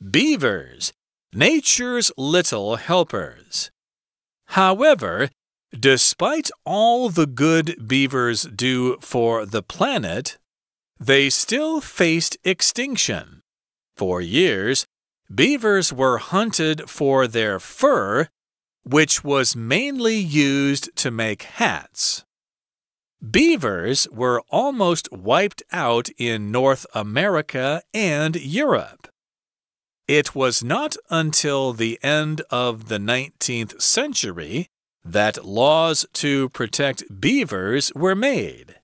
Beavers, nature's little helpers. However, despite all the good beavers do for the planet, they still faced extinction. For years, beavers were hunted for their fur, which was mainly used to make hats. Beavers were almost wiped out in North America and Europe. It was not until the end of the 19th century that laws to protect beavers were made.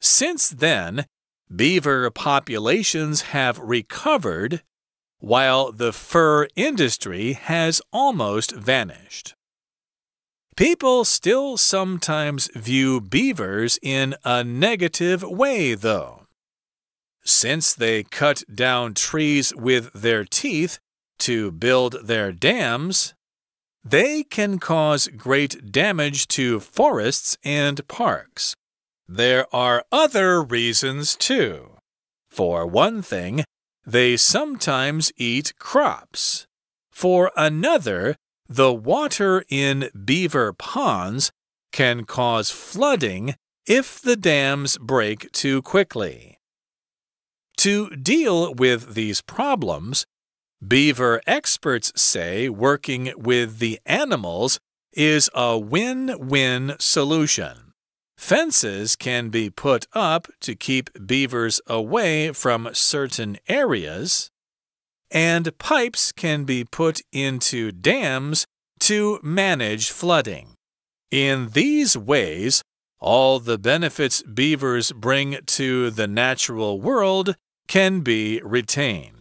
Since then, beaver populations have recovered, while the fur industry has almost vanished. People still sometimes view beavers in a negative way, though. Since they cut down trees with their teeth to build their dams, they can cause great damage to forests and parks. There are other reasons, too. For one thing, they sometimes eat crops. For another, the water in beaver ponds can cause flooding if the dams break too quickly. To deal with these problems, beaver experts say working with the animals is a win-win solution. Fences can be put up to keep beavers away from certain areas, and pipes can be put into dams to manage flooding. In these ways, all the benefits beavers bring to the natural world can be retained.